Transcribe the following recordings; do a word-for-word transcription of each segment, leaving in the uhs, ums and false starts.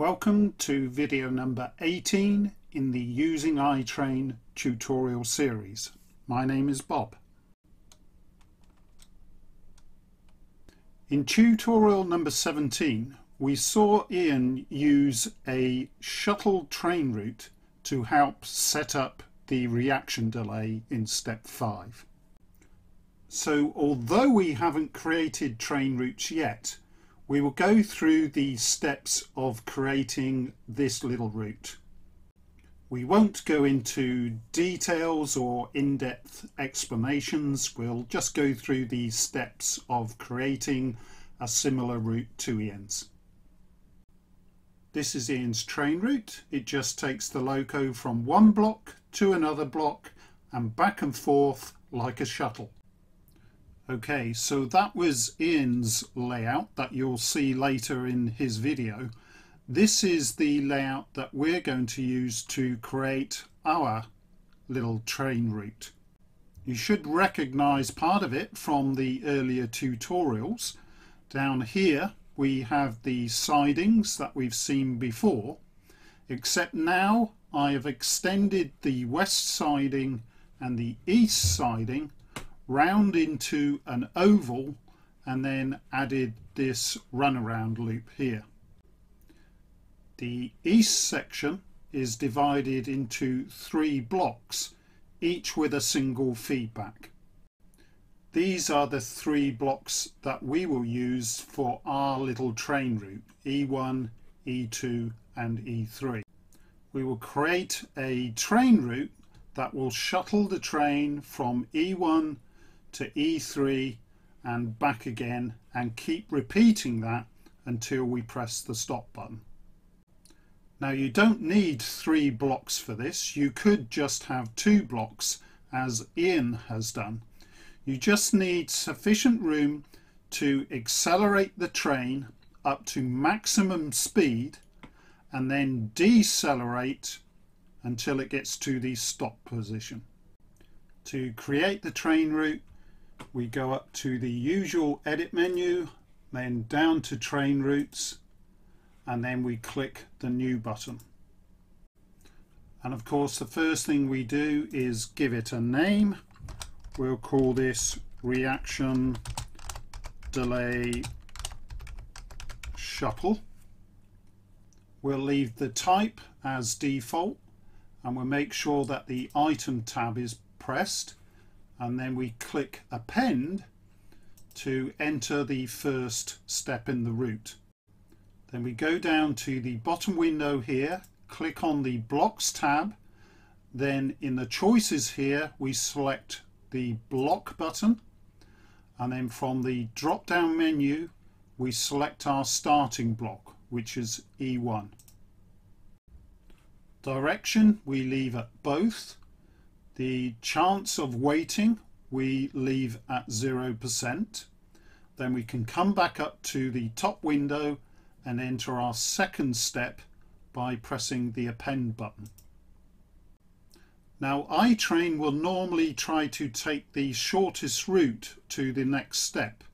Welcome to video number eighteen in the Using iTrain tutorial series. My name is Bob. In tutorial number seventeen, we saw Ian use a shuttle train route to help set up the reaction delay in step five. So although we haven't created train routes yet, we will go through the steps of creating this little route. We won't go into details or in-depth explanations. We'll just go through the steps of creating a similar route to Ian's. This is Ian's train route. It just takes the loco from one block to another block and back and forth like a shuttle. Okay, so that was Ian's layout that you'll see later in his video. This is the layout that we're going to use to create our little train route. You should recognize part of it from the earlier tutorials. Down here we have the sidings that we've seen before, except now I have extended the west siding and the east siding round into an oval and then added this runaround loop here. The east section is divided into three blocks, each with a single feedback. These are the three blocks that we will use for our little train route, E one, E two and E three. We will create a train route that will shuttle the train from E one to E three and back again, and keep repeating that until we press the stop button. Now you don't need three blocks for this. You could just have two blocks as Ian has done. You just need sufficient room to accelerate the train up to maximum speed and then decelerate until it gets to the stop position. To create the train route, we go up to the usual edit menu, then down to train routes, and then we click the new button. And of course the first thing we do is give it a name. We'll call this Reaction Delay Shuttle. We'll leave the type as default and we'll make sure that the item tab is pressed, and then we click append to enter the first step in the route. Then we go down to the bottom window here, click on the blocks tab, then in the choices here we select the block button, and then from the drop down menu we select our starting block, which is E one. Direction we leave at both. The chance of waiting we leave at zero percent. Then we can come back up to the top window and enter our second step by pressing the append button. Now iTrain will normally try to take the shortest route to the next step,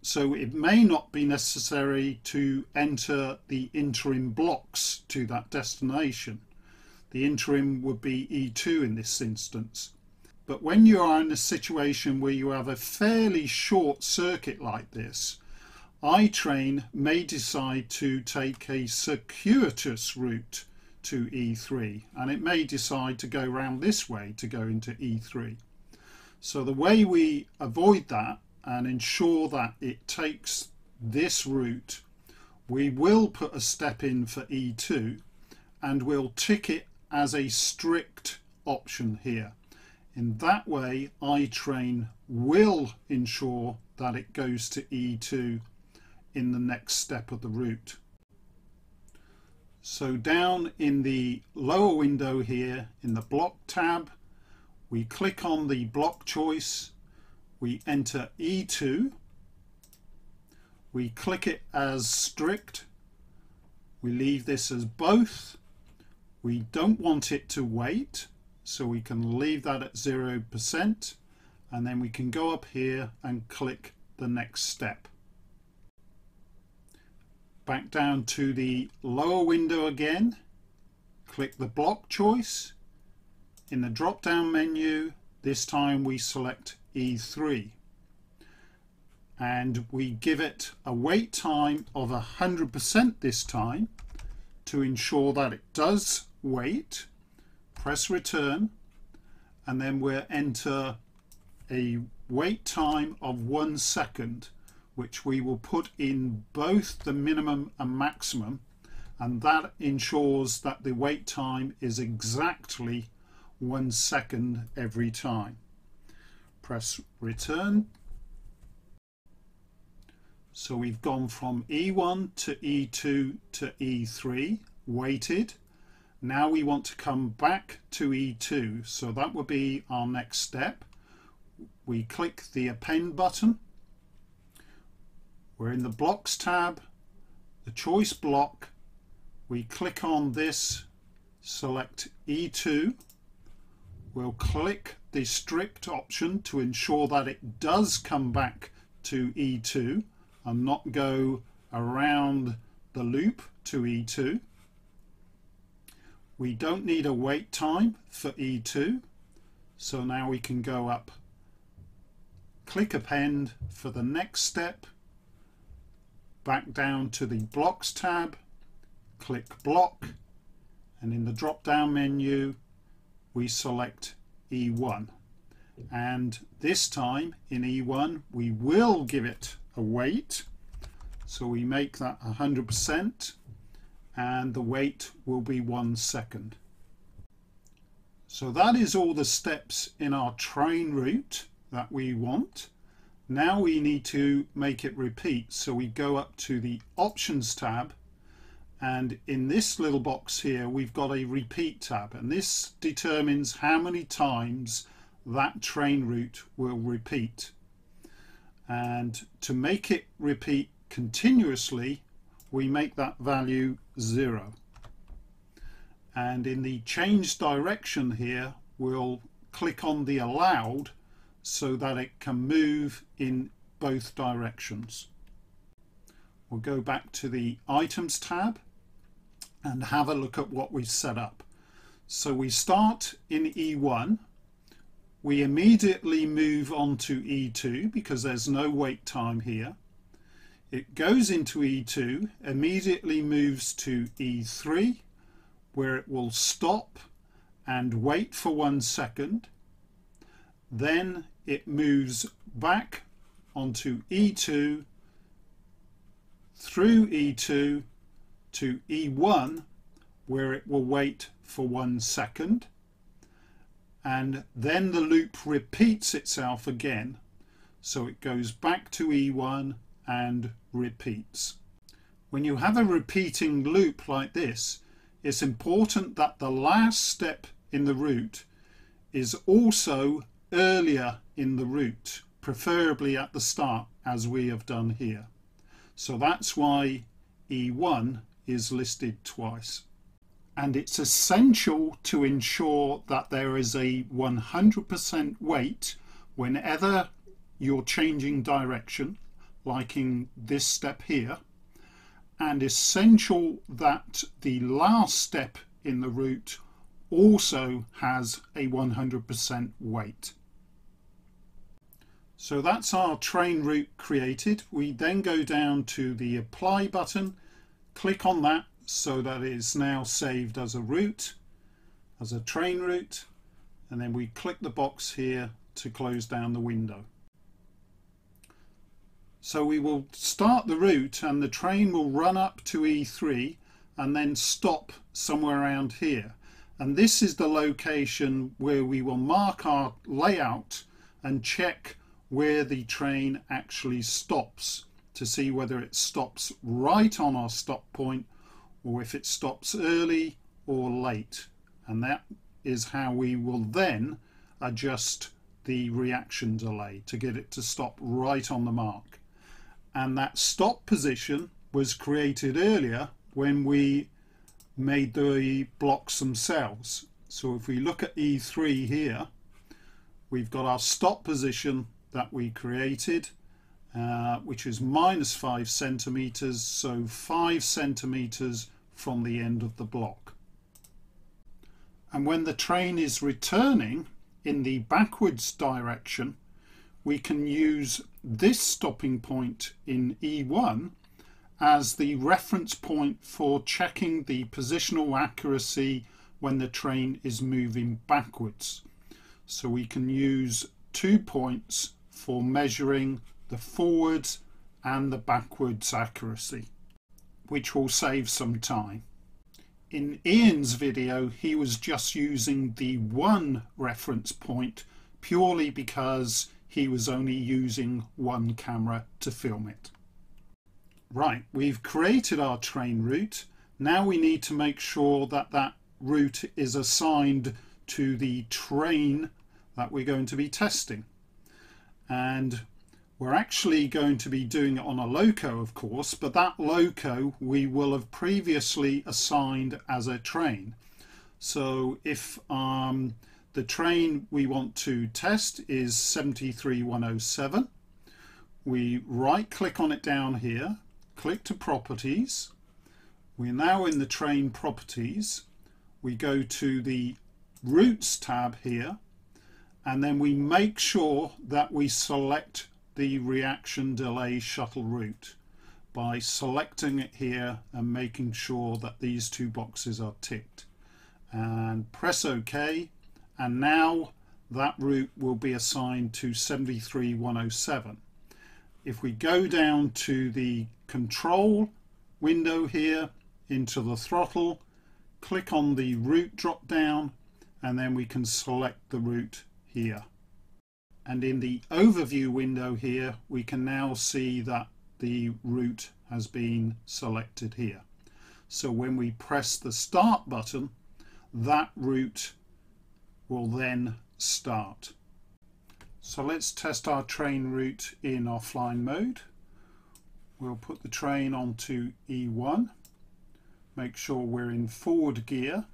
so it may not be necessary to enter the interim blocks to that destination. The interim would be E two in this instance. But when you are in a situation where you have a fairly short circuit like this, iTrain may decide to take a circuitous route to E three, and it may decide to go round this way to go into E three. So the way we avoid that and ensure that it takes this route, we will put a step in for E two and we'll tick it as a strict option here. In that way iTrain will ensure that it goes to E two in the next step of the route. So down in the lower window here in the block tab, we click on the block choice, we enter E two, we click it as strict, we leave this as both, we don't want it to wait, so we can leave that at zero percent, and then we can go up here and click the next step. back down to the lower window again, click the block choice. In the drop down menu, this time we select E three, and we give it a wait time of one hundred percent this time to ensure that it does wait. Press return, and then we'll enter a wait time of one second, which we will put in both the minimum and maximum, and that ensures that the wait time is exactly one second every time. Press return. So we've gone from E one to E two to E three, waited. Now we want to come back to E two, so that will be our next step. We click the append button. We're in the blocks tab, the choice block. We click on this, select E two. We'll click the strict option to ensure that it does come back to E two and not go around the loop to E two. We don't need a wait time for E two, so now we can go up, click append for the next step, back down to the blocks tab, click block, and in the drop down menu we select E one, and this time in E one we will give it a wait, so we make that one hundred percent, and the wait will be one second. So that is all the steps in our train route that we want. Now we need to make it repeat, so we go up to the options tab, and in this little box here we've got a repeat tab, and this determines how many times that train route will repeat. And to make it repeat continuously, we make that value zero. And in the change direction here, we'll click on the allowed so that it can move in both directions. We'll go back to the items tab and have a look at what we've set up. So we start in E one. We immediately move on to E two because there's no wait time here. It goes into E two, immediately moves to E three, where it will stop and wait for one second. Then it moves back onto E two, through E two to E one, where it will wait for one second. And then the loop repeats itself again. So it goes back to E one and repeats. When you have a repeating loop like this, it's important that the last step in the route is also earlier in the route, preferably at the start, as we have done here. So that's why E one is listed twice. And it's essential to ensure that there is a one hundred percent wait whenever you're changing direction, like in this step here, and essential that the last step in the route also has a one hundred percent wait. So that's our train route created. We then go down to the apply button, click on that, so that it is now saved as a route, as a train route, and then we click the box here to close down the window. So we will start the route and the train will run up to E three and then stop somewhere around here, and this is the location where we will mark our layout and check where the train actually stops to see whether it stops right on our stop point or if it stops early or late, and that is how we will then adjust the reaction delay to get it to stop right on the mark. And that stop position was created earlier when we made the blocks themselves. So if we look at E three here, we've got our stop position that we created, uh, which is minus five centimeters, so five centimeters from the end of the block. And when the train is returning in the backwards direction, we can use this stopping point in E one as the reference point for checking the positional accuracy when the train is moving backwards. So we can use two points for measuring the forwards and the backwards accuracy, which will save some time. In Ian's video, he was just using the one reference point purely because he was only using one camera to film it. Right, we've created our train route. Now we need to make sure that that route is assigned to the train that we're going to be testing. And we're actually going to be doing it on a loco, of course, but that loco we will have previously assigned as a train. So if um, the train we want to test is seventy-three one oh seven, we right click on it down here, click to properties. We're now in the train properties. We go to the routes tab here, and then we make sure that we select the reaction delay shuttle route by selecting it here and making sure that these two boxes are ticked, and press OK, and now that route will be assigned to seventy-three one oh seven. If we go down to the control window here into the throttle, click on the route drop down, and then we can select the route here. And in the overview window here, we can now see that the route has been selected here. So when we press the start button, that route will then start. So let's test our train route in offline mode. We'll put the train onto E one, make sure we're in forward gear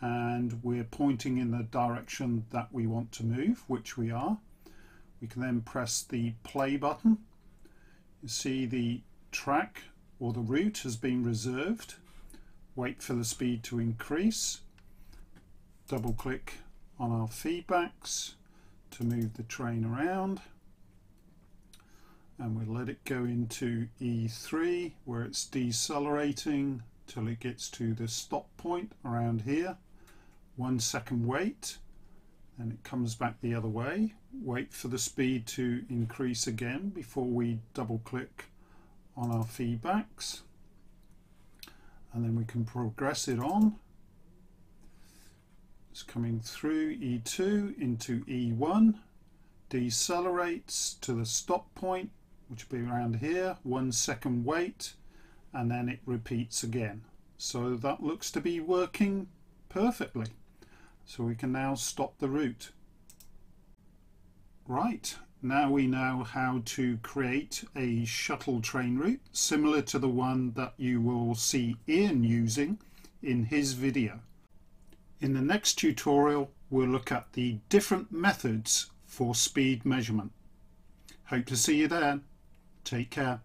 and we're pointing in the direction that we want to move, which we are. We can then press the play button. You see the track or the route has been reserved. Wait for the speed to increase. Double click on our feedbacks to move the train around. And we'll let it go into E three where it's decelerating till it gets to the stop point around here. One second wait. And it comes back the other way. Wait for the speed to increase again before we double click on our feedbacks, and then we can progress it on. It's coming through E two into E one, decelerates to the stop point, which will be around here. One second wait, and then it repeats again. So that looks to be working perfectly. So we can now stop the route. Right, now we know how to create a shuttle train route similar to the one that you will see Ian using in his video. In the next tutorial, we'll look at the different methods for speed measurement. Hope to see you there. Take care.